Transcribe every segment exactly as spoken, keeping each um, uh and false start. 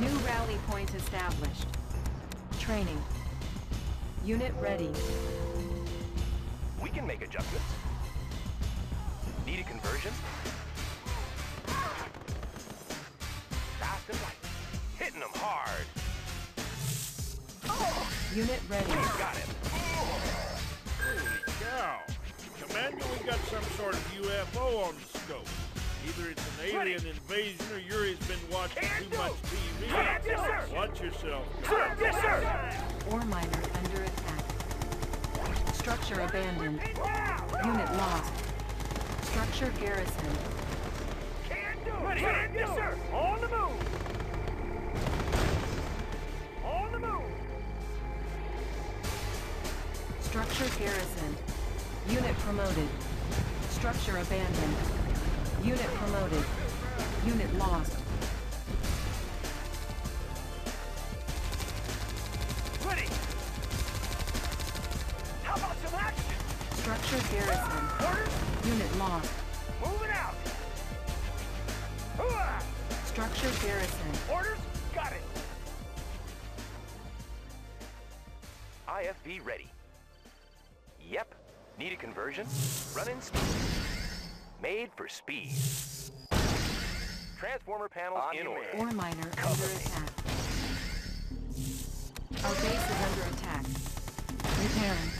New rally point established. Training. Unit ready. We can make adjustments. Need a conversion? Fast and light. Hitting them hard. Oh. Unit ready. We got it. Oh. Holy cow. Commander, we got some sort of U F O on the scope. Either it's an alien invasion or Yuri's been watching Can't too do. much T V. Can't Can't Watch yourself. Sir. Yes, sir. Ore miner under attack. Structure abandoned. Unit lost. Structure garrison. Can do. Ready. Can do. Yes, sir. On the move. On the move. Structure garrison. Unit promoted. Structure abandoned. Unit promoted. Unit lost. Ready! How about some action? Structure garrison. Orders? Unit lost. Moving out! Structure garrison. Orders? Got it! I F V ready. Yep. Need a conversion? Run in speed. Made for speed. Transformer panels on in order. Ore miner under attack. Our base is under attack. Repairing.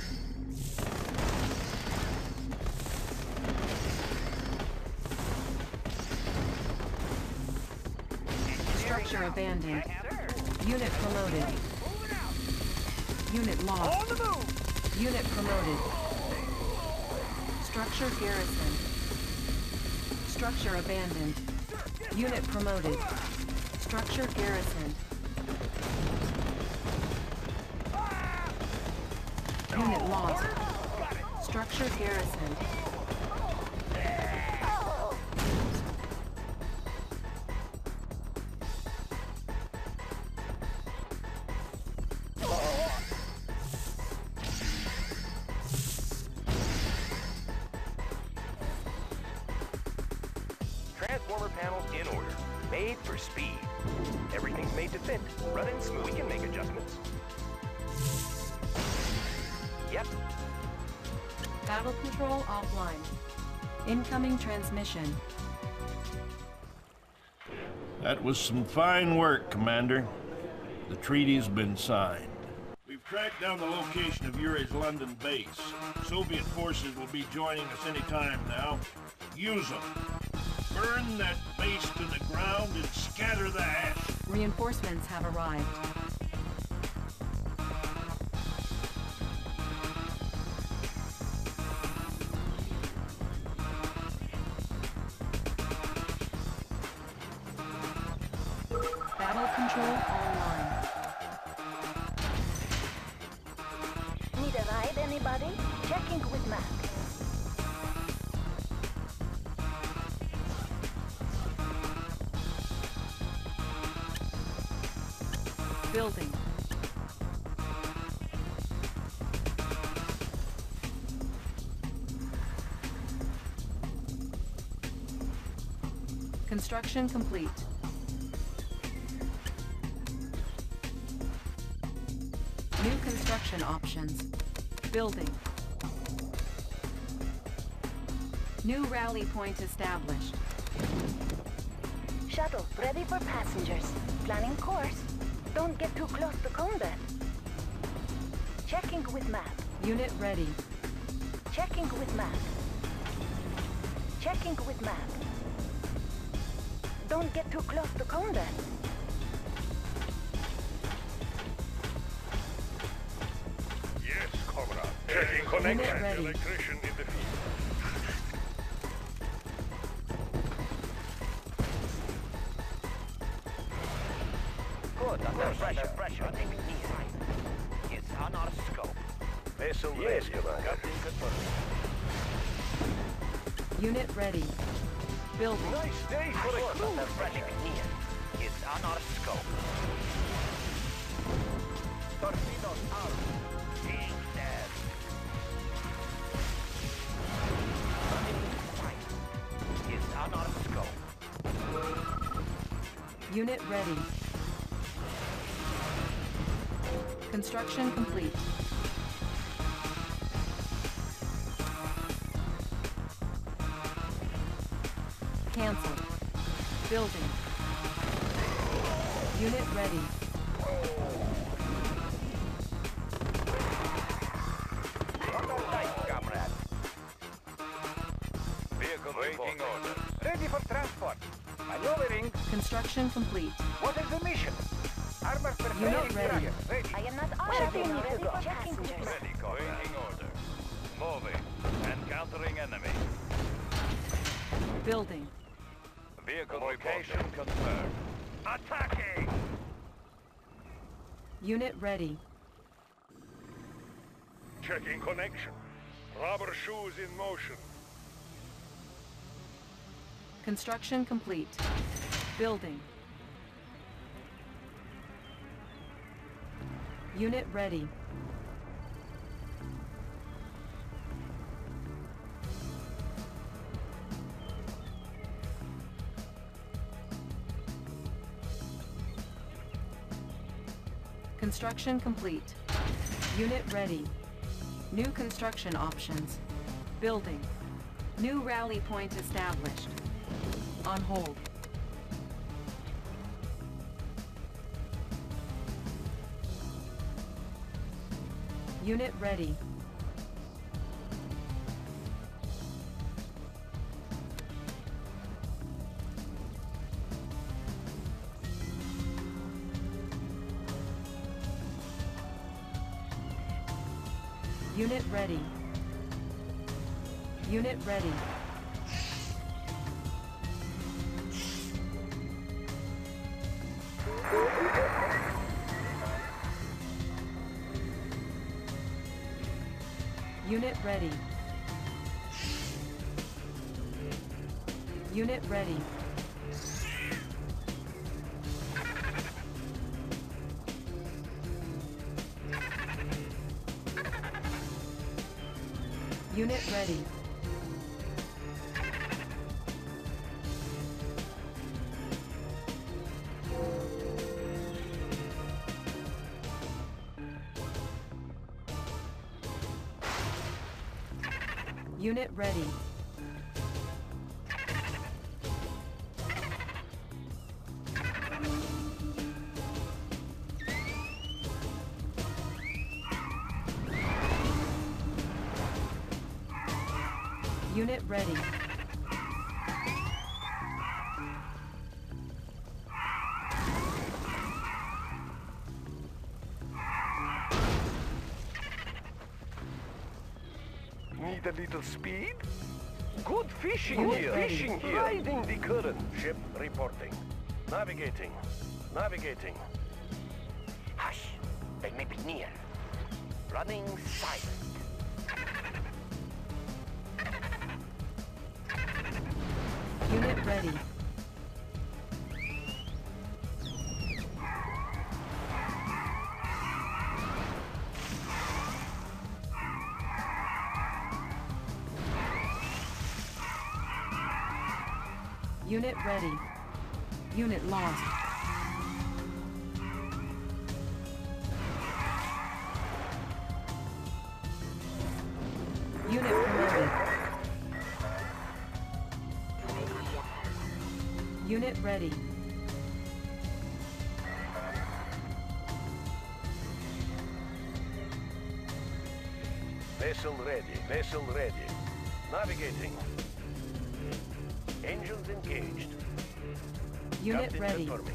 Structure abandoned. Unit promoted. Unit lost. On the move. Unit promoted. Structure garrison. Structure abandoned. Unit promoted. Structure garrison. Unit lost. Structure garrison. Transformer panels in order. Made for speed. Everything's made to fit. Running smooth. We can make adjustments. Yep. Battle control offline. Incoming transmission. That was some fine work, Commander. The treaty's been signed. We've tracked down the location of Yuri's London base. Soviet forces will be joining us any time now. Use them. Burn that base to the ground and scatter the ash. Reinforcements have arrived. Battle control online. Need a ride, anybody? Checking with Mac. Building. Construction complete. New construction options. Building. New rally point established. Shuttle ready for passengers. Planning course. Don't get too close to combat. Checking with map. Unit ready. Checking with map. Checking with map. Don't get too close to combat. Yes, comrade. Checking connection. Electrician in the field. Pressure, pressure, it's on our scope. Vessel yes, ready. Captain confirmed. Unit ready. Building. Nice day for the crew. It's on our scope. Torpedoes out. Being dead. It's on our scope. Unit ready. Construction complete. Cancel. Building. Unit ready. On our side, comrade. Vehicle waiting order. Ready for transport. Maneuvering. Construction complete. What is the mission? Armor prepared. Unit ready. ready. I am not Where do you need to go? Passengers. Ready, waiting order. Moving. Encountering enemy. Building. Vehicle location confirmed. Attacking! Unit ready. Checking connection. Rubber shoes in motion. Construction complete. Building. Unit ready. Construction complete. Unit ready. New construction options. Building. New rally point established. On hold. Unit ready. Unit ready. Unit ready. Unit ready. Unit ready. Unit ready. Unit ready. Unit ready. Need a little speed? Good fishing Good here. fishing here. Riding the current. Ship reporting. Navigating. Navigating. Hush. They may be near. Running silent. Unit ready. Unit ready. Unit lost. Unit promoted. Unit ready. Vessel ready. Vessel ready. Navigating. Engines engaged. Unit Captain ready. Performing.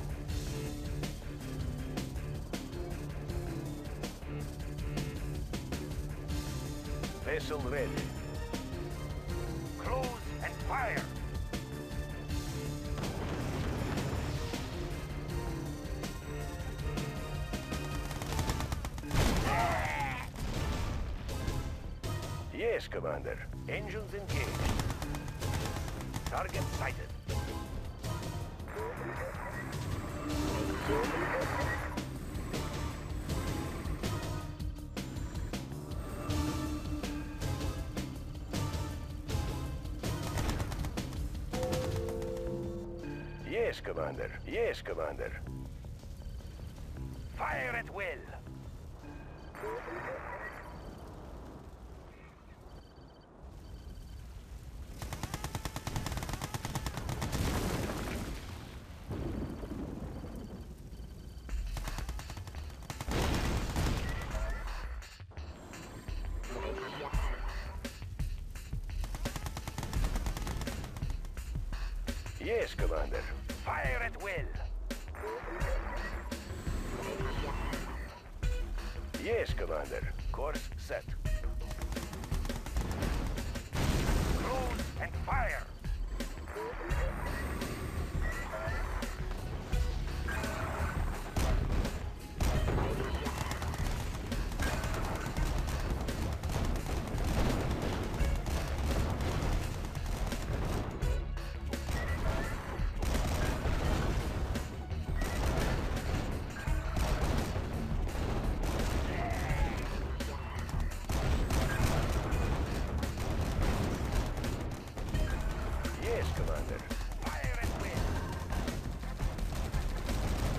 Vessel ready. Close and fire. Yes, Commander. Engines engaged. Target sighted. Yes, Commander. Yes, Commander. Fire at will. Yes, Commander. Fire at will. Yes, Commander. Course set. Cruise and fire.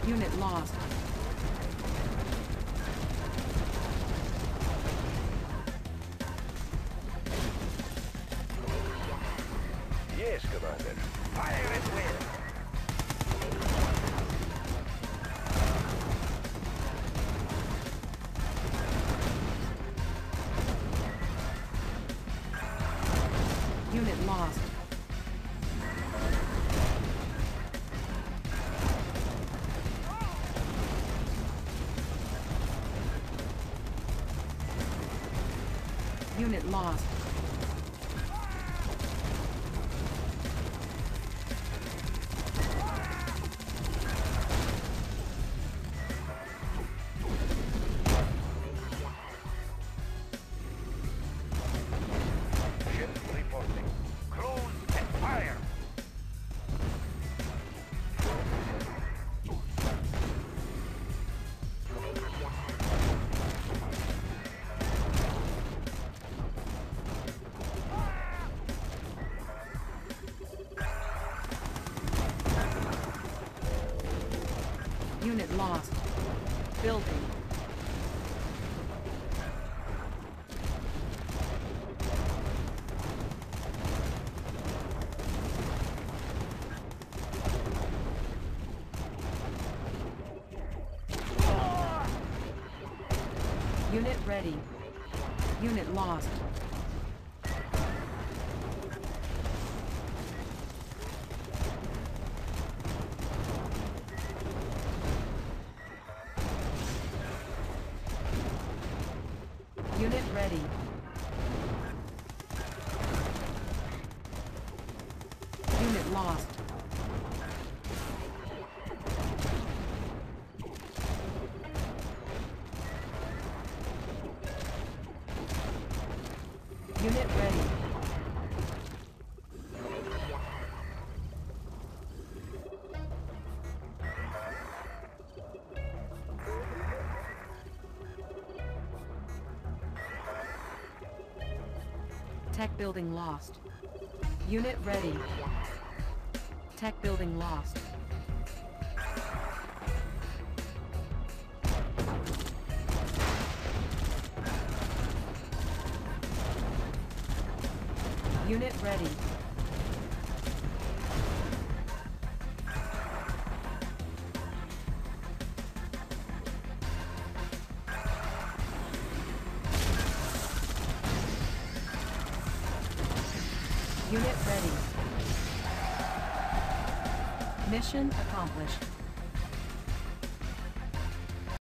Unit lost. Yes, Commander. Fire at will. Unit lost. Unit lost. Building. Unit ready. Unit lost. Unit ready. Unit lost. Unit ready. Tech building lost. Unit ready. Tech building lost. Unit ready. Unit ready. Mission accomplished.